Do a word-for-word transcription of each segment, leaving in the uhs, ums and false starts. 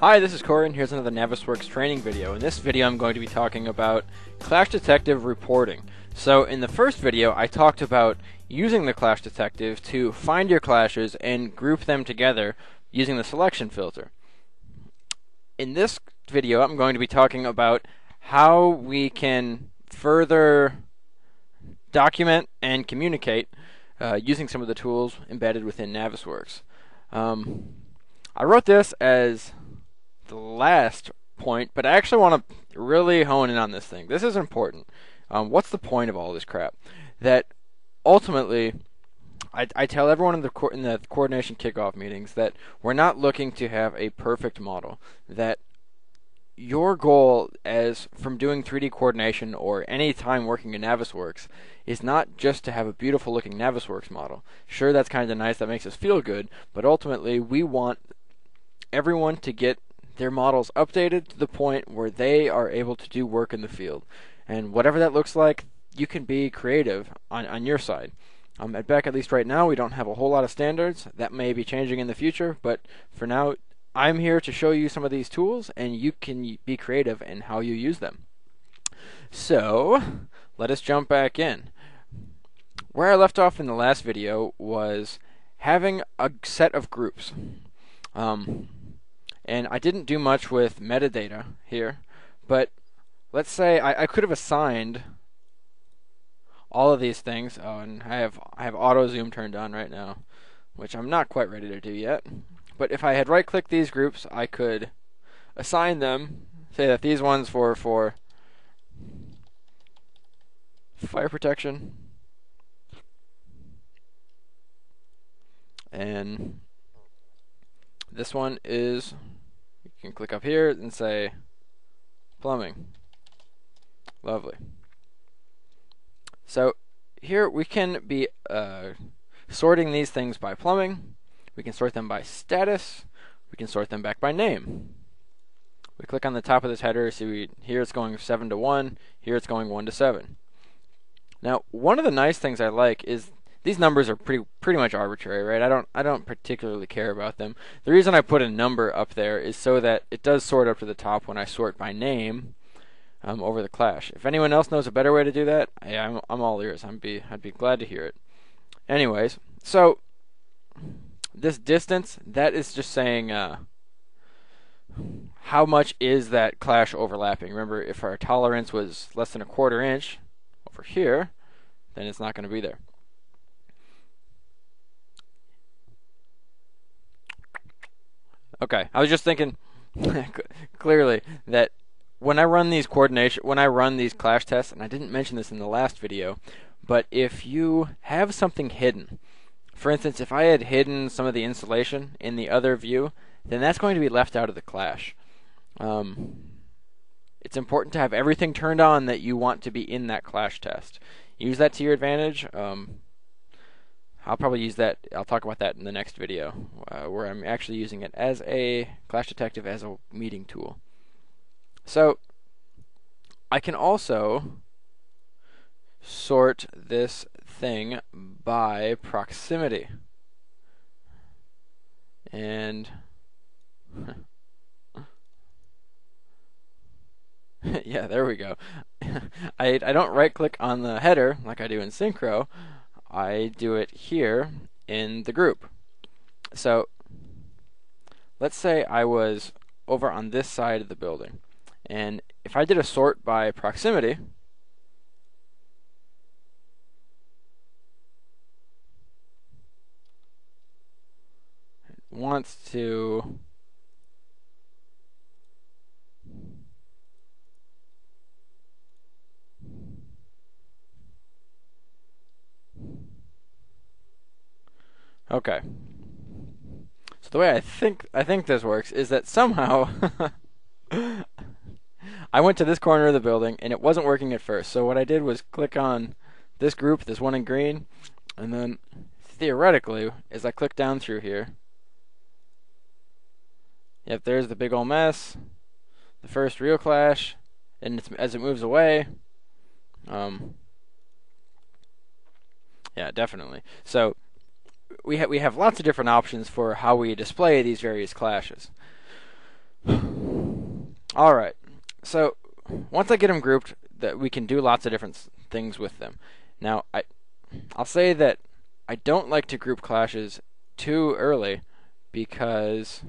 Hi, this is Cory and here's another Navisworks training video. In this video I'm going to be talking about Clash Detective reporting. So in the first video I talked about using the Clash Detective to find your clashes and group them together using the selection filter. In this video I'm going to be talking about how we can further document and communicate uh, using some of the tools embedded within Navisworks. Um, I wrote this as the last point, but I actually want to really hone in on this thing. This is important. Um, what's the point of all this crap? That ultimately, I, I tell everyone in the, co in the coordination kickoff meetings that we're not looking to have a perfect model. That your goal as from doing three D coordination or any time working in Navisworks is not just to have a beautiful looking Navisworks model. Sure, that's kind of nice. That makes us feel good. But ultimately, we want everyone to get their models updated to the point where they are able to do work in the field. And whatever that looks like, you can be creative on, on your side. Um, at Beck, at least right now, we don't have a whole lot of standards. That may be changing in the future, but for now, I'm here to show you some of these tools, and you can be creative in how you use them. So, let us jump back in. Where I left off in the last video was having a set of groups. Um, And I didn't do much with metadata here, but let's say I, I could have assigned all of these things. Oh, and I have I have auto zoom turned on right now, which I'm not quite ready to do yet. But if I had right-clicked these groups, I could assign them. Say that these ones were for fire protection, and this one is. You can click up here and say plumbing. Lovely. So here we can be uh, sorting these things by plumbing. We can sort them by status. We can sort them back by name. We click on the top of this header. See, we, here it's going seven to one. Here it's going one to seven. Now, one of the nice things I like is these numbers are pretty pretty much arbitrary, right? I don't I don't particularly care about them. The reason I put a number up there is so that it does sort up to the top when I sort by name um, over the clash. If anyone else knows a better way to do that, I, I'm I'm all ears. I'd be I'd be glad to hear it. Anyways, so this distance, that is just saying uh, how much is that clash overlapping? Remember, if our tolerance was less than a quarter inch over here, then it's not going to be there. Okay, I was just thinking clearly that when I run these coordination, when I run these clash tests, and I didn't mention this in the last video, but if you have something hidden, for instance, if I had hidden some of the insulation in the other view, then that's going to be left out of the clash. Um, it's important to have everything turned on that you want to be in that clash test. Use that to your advantage. Um, I'll probably use that, I'll talk about that in the next video, uh, where I'm actually using it as a Clash Detective, as a meeting tool. So, I can also sort this thing by proximity. And, yeah, there we go. I, I don't right-click on the header like I do in Synchro. I do it here in the group. So let's say I was over on this side of the building, and if I did a sort by proximity, it wants to Okay, so the way I think I think this works is that somehow I went to this corner of the building and it wasn't working at first. So what I did was click on this group, this one in green, and then theoretically, as I click down through here, yep, there's the big old mess, the first real clash, and it's, as it moves away, um, yeah, definitely. So. We, ha we have lots of different options for how we display these various clashes. All right, so once I get them grouped, that we can do lots of different things with them. Now, I, I'll say that I don't like to group clashes too early because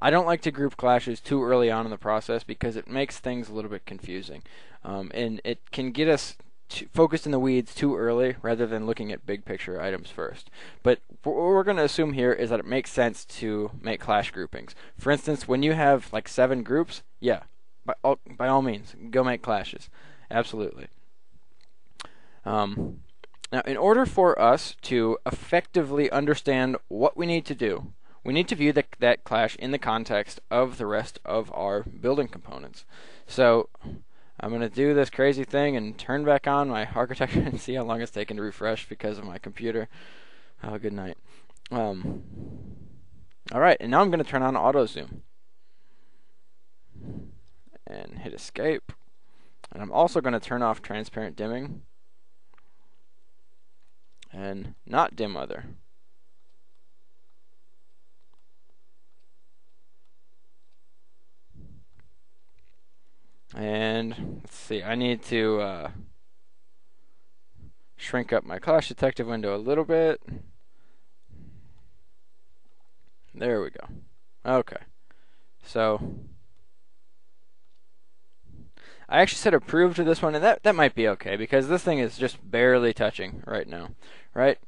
I don't like to group clashes too early on in the process because it makes things a little bit confusing, um, and it can get us to focused in the weeds too early rather than looking at big picture items first. But what we're going to assume here is that it makes sense to make clash groupings. For instance, when you have like seven groups, yeah, by all, by all means, go make clashes. Absolutely. Um, now, in order for us to effectively understand what we need to do, we need to view the, that clash in the context of the rest of our building components. So I'm going to do this crazy thing and turn back on my architecture and see how long it's taken to refresh because of my computer. Oh, good night. Um, all right, and now I'm going to turn on auto zoom and hit escape. And I'm also going to turn off transparent dimming and not dim other. And let's see, I need to uh, shrink up my Clash Detective window a little bit. There we go. Okay. So I actually said approve to this one, and that, that might be okay because this thing is just barely touching right now, right?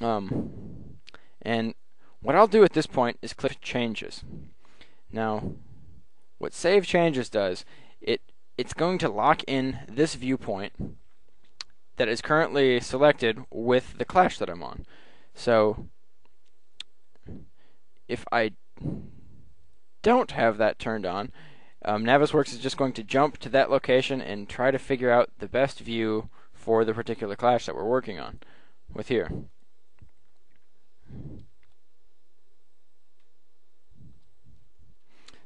Um, and what I'll do at this point is click changes. Now, what save changes does, it it's going to lock in this viewpoint that is currently selected with the clash that I'm on. So if I don't have that turned on, um, Navisworks is just going to jump to that location and try to figure out the best view for the particular clash that we're working on with here.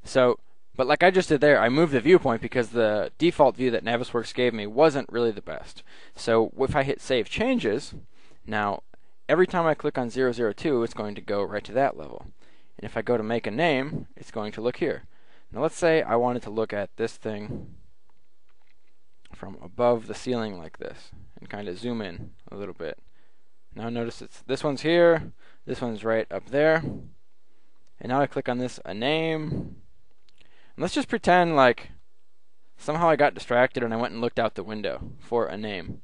So but like I just did there, I moved the viewpoint because the default view that Navisworks gave me wasn't really the best. So if I hit Save Changes, now every time I click on zero zero two, it's going to go right to that level. And if I go to Make a Name, it's going to look here. Now let's say I wanted to look at this thing from above the ceiling like this and kind of zoom in a little bit. Now notice it's, this one's here, this one's right up there. And now I click on this, a name. Let's just pretend like somehow I got distracted and I went and looked out the window for a name.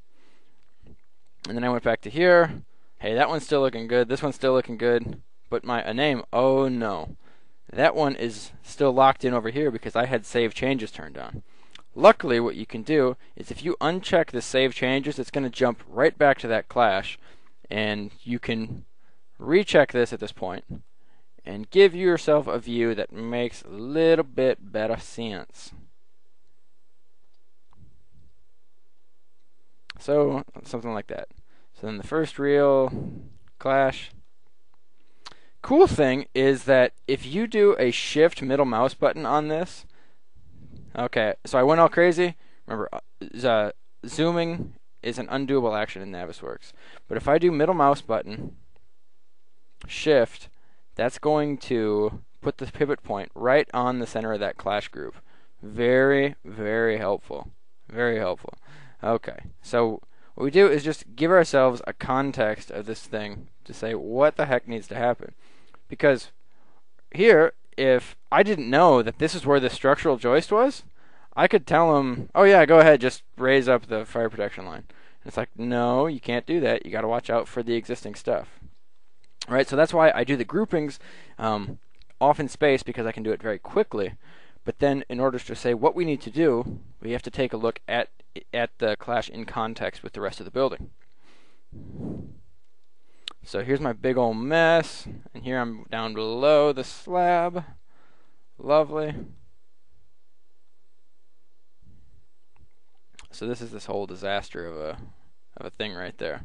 And then I went back to here. Hey, that one's still looking good. This one's still looking good. But my a name, oh no. That one is still locked in over here because I had save changes turned on. Luckily, what you can do is if you uncheck the save changes, it's going to jump right back to that clash. And you can recheck this at this point and give yourself a view that makes a little bit better sense. So something like that. So then the first real clash. Cool thing is that if you do a shift middle mouse button on this, okay, so I went all crazy. Remember, uh, zooming is an undoable action in Navisworks. But if I do middle mouse button, shift, that's going to put the pivot point right on the center of that clash group. Very, very helpful. Very helpful. Okay, so what we do is just give ourselves a context of this thing to say what the heck needs to happen. Because here, if I didn't know that this is where the structural joist was, I could tell them, oh yeah, go ahead, just raise up the fire protection line. And it's like, no, you can't do that. You got to watch out for the existing stuff. Right, so that's why I do the groupings um, off in space because I can do it very quickly. But then, in order to say what we need to do, we have to take a look at at the clash in context with the rest of the building. So here's my big old mess, and here I'm down below the slab. Lovely. So this is this whole disaster of a of a thing right there.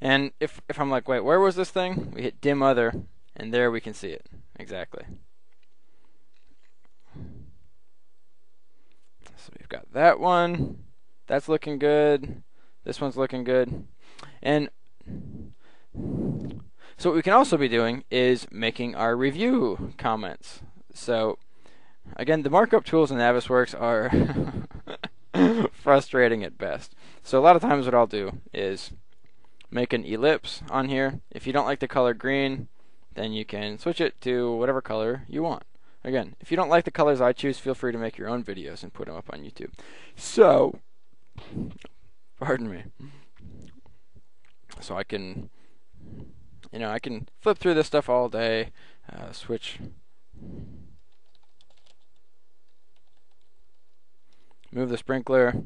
And if, if I'm like, wait, where was this thing? We hit dim other, and there we can see it. Exactly. So we've got that one. That's looking good. This one's looking good. And So what we can also be doing is making our review comments. So again, the markup tools in Navisworks are frustrating at best. So a lot of times what I'll do is make an ellipse on here. If you don't like the color green, then you can switch it to whatever color you want. Again, if you don't like the colors I choose, feel free to make your own videos and put them up on YouTube. So, pardon me. So I can, you know, I can flip through this stuff all day, uh, switch, move the sprinkler.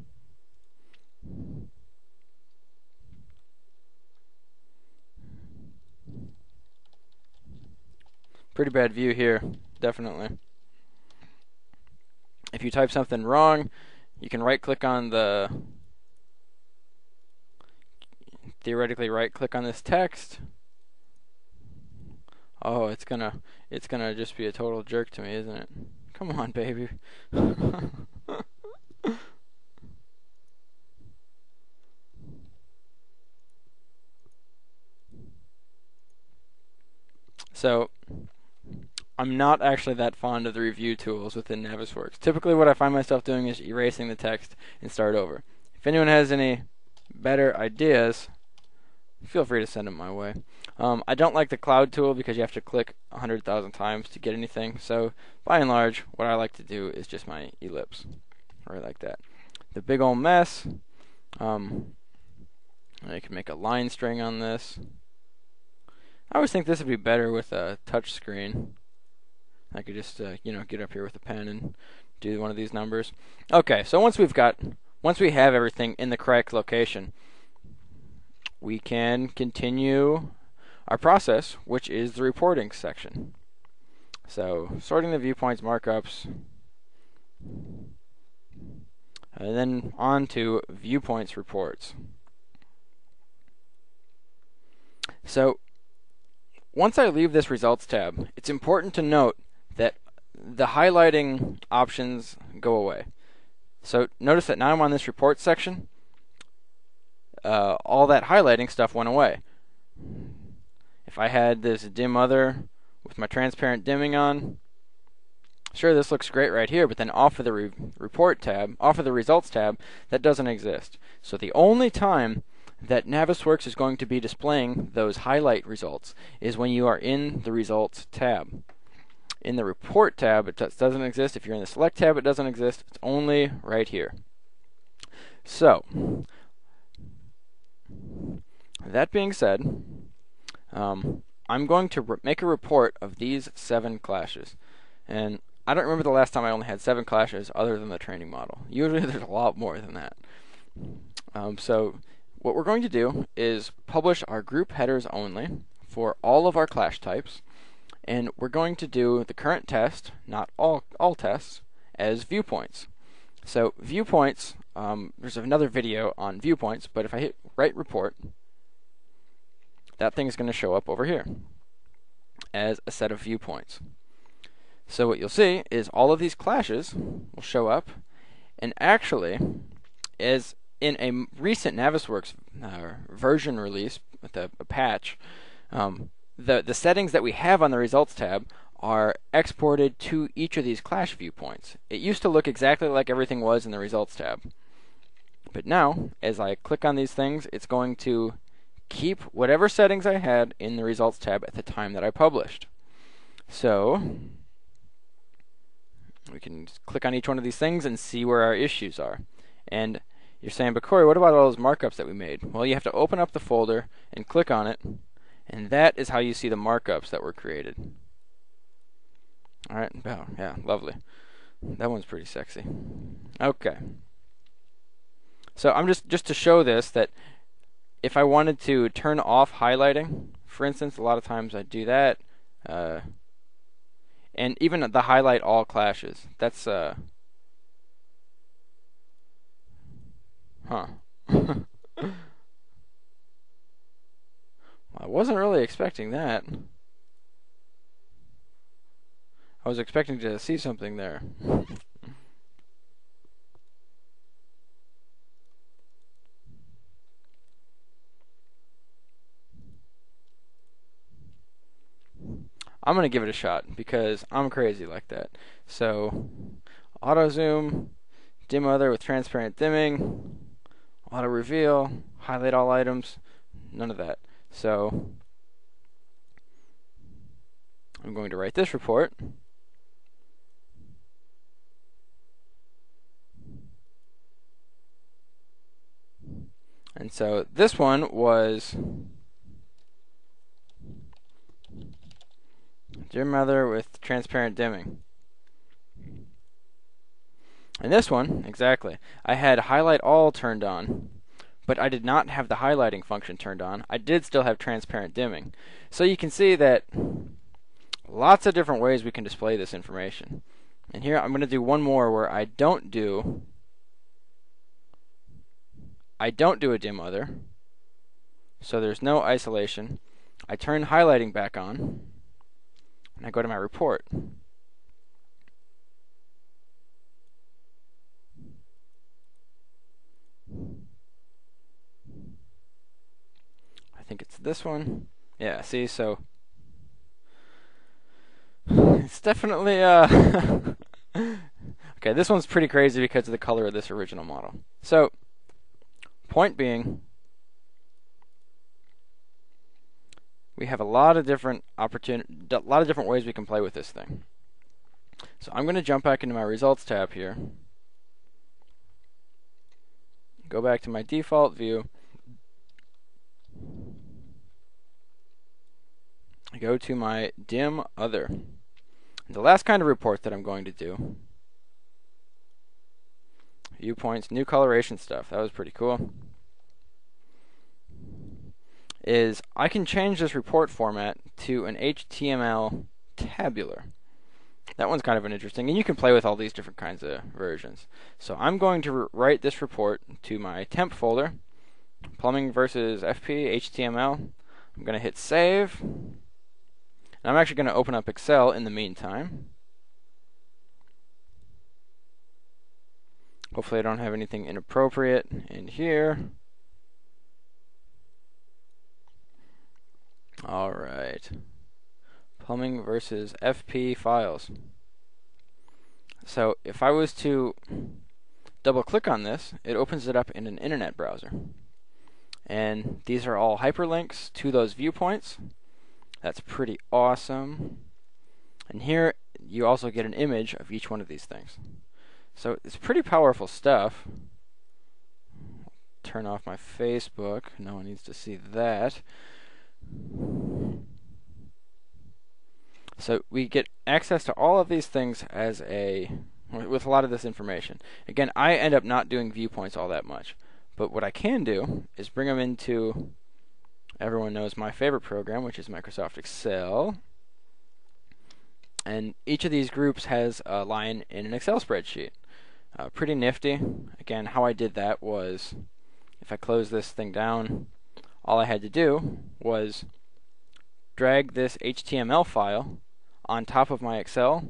Pretty bad view here, definitely. If you type something wrong, you can right click on the, theoretically right click on this text. Oh, it's gonna it's gonna just be a total jerk to me, isn't it? Come on, baby. So I'm not actually that fond of the review tools within Navisworks. Typically what I find myself doing is erasing the text and start over. If anyone has any better ideas, feel free to send them my way. Um, I don't like the cloud tool because you have to click one hundred thousand times to get anything. So by and large, what I like to do is just my ellipse, right like that. The big old mess, um, I can make a line string on this. I always think this would be better with a touch screen. I could just, uh, you know, get up here with a pen and do one of these numbers. Okay, so once we've got, once we have everything in the correct location, we can continue our process, which is the reporting section. So, sorting the viewpoints, markups, and then on to viewpoints reports. So, once I leave this results tab, it's important to note that the highlighting options go away. So notice that now I'm on this report section, uh, all that highlighting stuff went away. If I had this dim other with my transparent dimming on, sure, this looks great right here, but then off of the re report tab, off of the results tab, that doesn't exist. So the only time that Navisworks is going to be displaying those highlight results is when you are in the results tab. In the report tab, it doesn't exist. If you're in the select tab, it doesn't exist. It's only right here. So, that being said, um, I'm going to make a report of these seven clashes. And I don't remember the last time I only had seven clashes other than the training model. Usually there's a lot more than that. Um, so, what we're going to do is publish our group headers only for all of our clash types, and we're going to do the current test, not all, all tests, as viewpoints. So viewpoints, um, there's another video on viewpoints, but if I hit write report, that thing is going to show up over here as a set of viewpoints. So what you'll see is all of these clashes will show up, and actually as in a recent Navisworks uh, version release with a, a patch, um, the, the settings that we have on the results tab are exported to each of these clash viewpoints. It used to look exactly like everything was in the results tab. But now, as I click on these things, it's going to keep whatever settings I had in the results tab at the time that I published. So, we can just click on each one of these things and see where our issues are. And you're saying, but Cory, what about all those markups that we made? Well, you have to open up the folder and click on it, and that is how you see the markups that were created. All right, oh, yeah, lovely. That one's pretty sexy. Okay. So I'm just, just to show this, that if I wanted to turn off highlighting, for instance, a lot of times I do that, uh, and even the highlight all clashes, that's... Uh, Huh. Well, I wasn't really expecting that. I was expecting to see something there. I'm going to give it a shot because I'm crazy like that. So auto zoom, dim other with transparent dimming, auto reveal, highlight all items, none of that. So I'm going to write this report. And so this one was dim other with transparent dimming. And this one, exactly, I had highlight all turned on, but I did not have the highlighting function turned on. I did still have transparent dimming. So you can see that lots of different ways we can display this information. And here I'm going to do one more where I don't do I don't do a dim other, so there's no isolation. I turn highlighting back on, and I go to my report. I think it's this one. Yeah, see, so it's definitely uh okay, this one's pretty crazy because of the color of this original model. So point being, we have a lot of different opportunities, a lot of different ways we can play with this thing. So I'm going to jump back into my results tab here, go back to my default view, go to my dim other. And the last kind of report that I'm going to do, viewpoints, new coloration stuff, that was pretty cool, is I can change this report format to an H T M L tabular. That one's kind of an interesting, and you can play with all these different kinds of versions. So I'm going to write this report to my temp folder, plumbing versus F P, H T M L. I'm going to hit save, and I'm actually going to open up Excel in the meantime. Hopefully I don't have anything inappropriate in here. Alright. Plumbing versus F P files. So if I was to double click on this, it opens it up in an internet browser. And these are all hyperlinks to those viewpoints. That's pretty awesome. And here you also get an image of each one of these things. So it's pretty powerful stuff. Turn off my Facebook. No one needs to see that. So we get access to all of these things as a with a lot of this information. Again, I end up not doing viewpoints all that much, but what I can do is bring them into, everyone knows my favorite program, which is Microsoft Excel. And each of these groups has a line in an Excel spreadsheet. Uh, pretty nifty. Again, how I did that was, if I close this thing down, all I had to do was drag this H T M L file on top of my Excel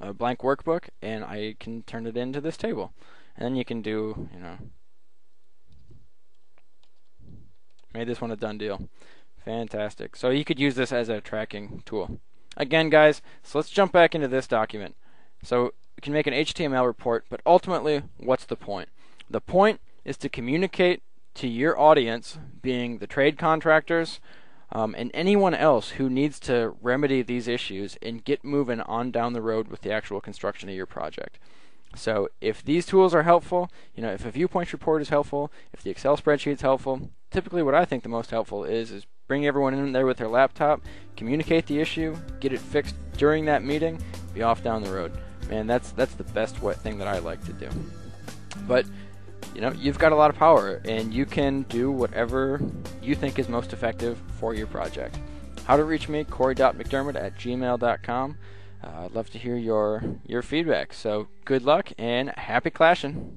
uh, blank workbook, and I can turn it into this table. And then you can do, you know, made this one a done deal. Fantastic. So you could use this as a tracking tool. Again, guys, so let's jump back into this document. So we can make an H T M L report, but ultimately, what's the point? The point is to communicate to your audience, being the trade contractors, um, and anyone else who needs to remedy these issues and get moving on down the road with the actual construction of your project. So if these tools are helpful, you know, if a viewpoints report is helpful, if the Excel spreadsheet is helpful, typically what I think the most helpful is is bring everyone in there with their laptop, communicate the issue, get it fixed during that meeting, be off down the road. Man, that's that's the best thing that I like to do. But you know, you've got a lot of power, and you can do whatever you think is most effective for your project. How to reach me, Cory dot McDermott at gmail dot com. Uh, I'd love to hear your your feedback. So good luck and happy clashing.